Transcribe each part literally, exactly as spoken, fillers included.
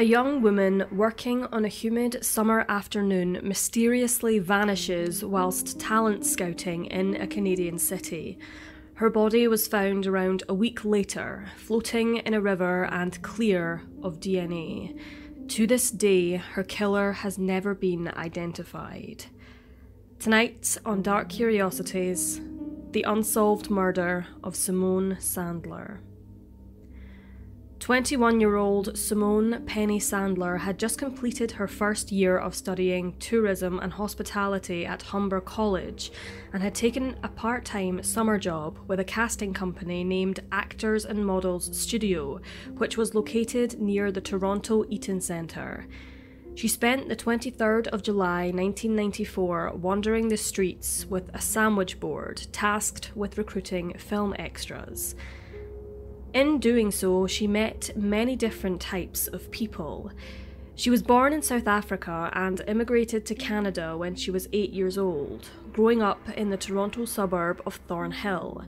A young woman working on a humid summer afternoon mysteriously vanishes whilst talent scouting in a Canadian city. Her body was found around a week later, floating in a river and clear of D N A. To this day, her killer has never been identified. Tonight on Dark Curiosities, the unsolved murder of Simone Sandler. twenty-one-year-old Simone Penny Sandler had just completed her first year of studying tourism and hospitality at Humber College and had taken a part-time summer job with a casting company named Actors and Models Studio, which was located near the Toronto Eaton Centre. She spent the twenty-third of July nineteen ninety-four wandering the streets with a sandwich board tasked with recruiting film extras. In doing so, she met many different types of people. She was born in South Africa and immigrated to Canada when she was eight years old, growing up in the Toronto suburb of Thornhill.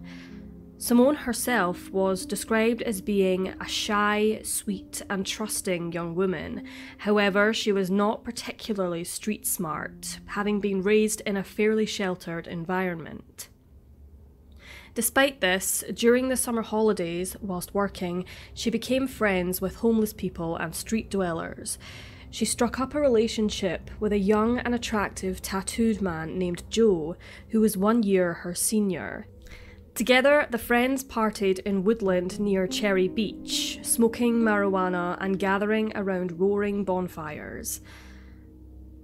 Simone herself was described as being a shy, sweet and trusting young woman. However, she was not particularly street smart, having been raised in a fairly sheltered environment. Despite this, during the summer holidays, whilst working, she became friends with homeless people and street dwellers. She struck up a relationship with a young and attractive tattooed man named Joe, who was one year her senior. Together, the friends partied in woodland near Cherry Beach, smoking marijuana and gathering around roaring bonfires.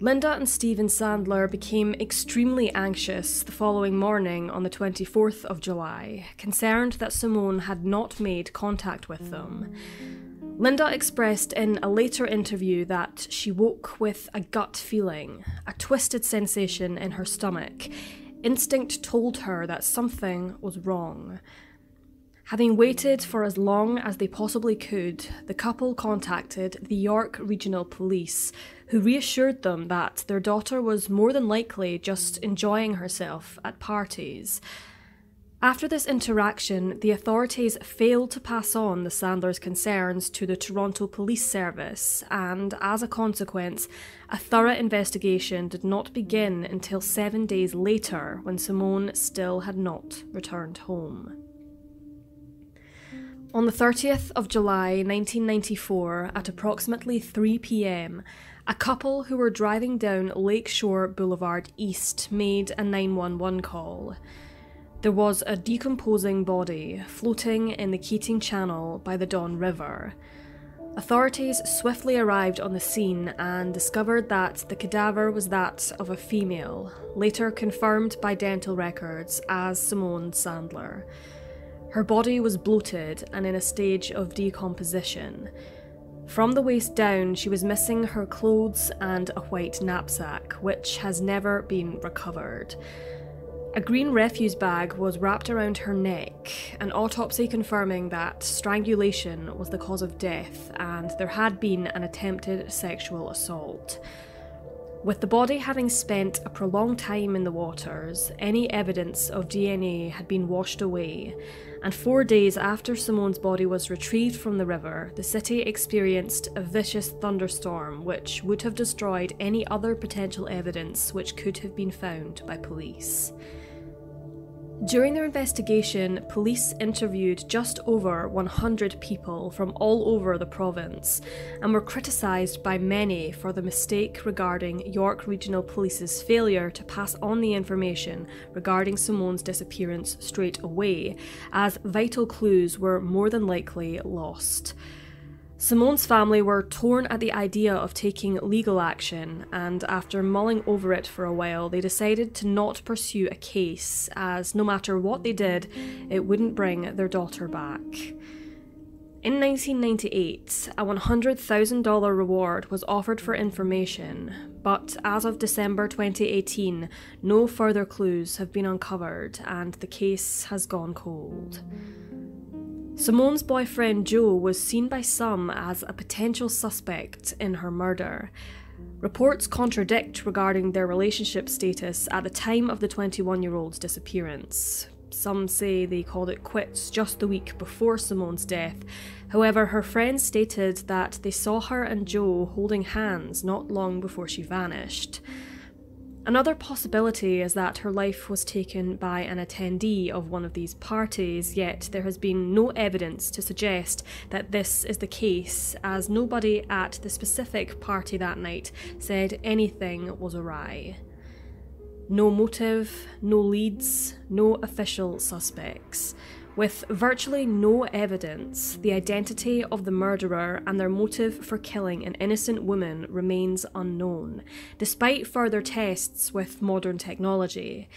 Linda and Steven Sandler became extremely anxious the following morning on the twenty-fourth of July, concerned that Simone had not made contact with them. Linda expressed in a later interview that she woke with a gut feeling, a twisted sensation in her stomach. Instinct told her that something was wrong. Having waited for as long as they possibly could, the couple contacted the York Regional Police, who reassured them that their daughter was more than likely just enjoying herself at parties. After this interaction, the authorities failed to pass on the Sandlers' concerns to the Toronto Police Service, and as a consequence, a thorough investigation did not begin until seven days later, when Simone still had not returned home. On the thirtieth of July nineteen ninety-four, at approximately three p m, a couple who were driving down Lakeshore Boulevard East made a nine one one call. There was a decomposing body floating in the Keating Channel by the Don River. Authorities swiftly arrived on the scene and discovered that the cadaver was that of a female, later confirmed by dental records as Simone Sandler. Her body was bloated and in a stage of decomposition. From the waist down, she was missing her clothes and a white knapsack, which has never been recovered. A green refuse bag was wrapped around her neck, an autopsy confirming that strangulation was the cause of death and there had been an attempted sexual assault. With the body having spent a prolonged time in the waters, any evidence of D N A had been washed away, and four days after Simone's body was retrieved from the river, the city experienced a vicious thunderstorm which would have destroyed any other potential evidence which could have been found by police. During their investigation, police interviewed just over one hundred people from all over the province and were criticised by many for the mistake regarding York Regional Police's failure to pass on the information regarding Simone's disappearance straight away, as vital clues were more than likely lost. Simone's family were torn at the idea of taking legal action, and after mulling over it for a while, they decided to not pursue a case, as no matter what they did, it wouldn't bring their daughter back. In nineteen ninety-eight, a one hundred thousand dollar reward was offered for information, but as of December twenty eighteen, no further clues have been uncovered, and the case has gone cold. Simone's boyfriend Joe was seen by some as a potential suspect in her murder. Reports contradict regarding their relationship status at the time of the twenty-one-year-old's disappearance. Some say they called it quits just the week before Simone's death, However, her friends stated that they saw her and Joe holding hands not long before she vanished. Another possibility is that her life was taken by an attendee of one of these parties, yet there has been no evidence to suggest that this is the case, as nobody at the specific party that night said anything was awry. No motive, no leads, no official suspects. With virtually no evidence, the identity of the murderer and their motive for killing an innocent woman remains unknown, despite further tests with modern technology.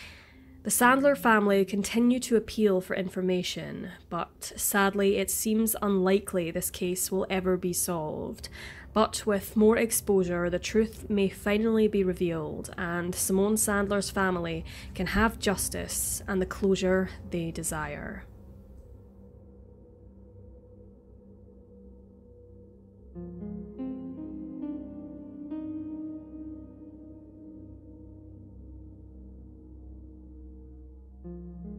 The Sandler family continue to appeal for information, but sadly it seems unlikely this case will ever be solved. But with more exposure, the truth may finally be revealed, and Simone Sandler's family can have justice and the closure they desire. Thank you.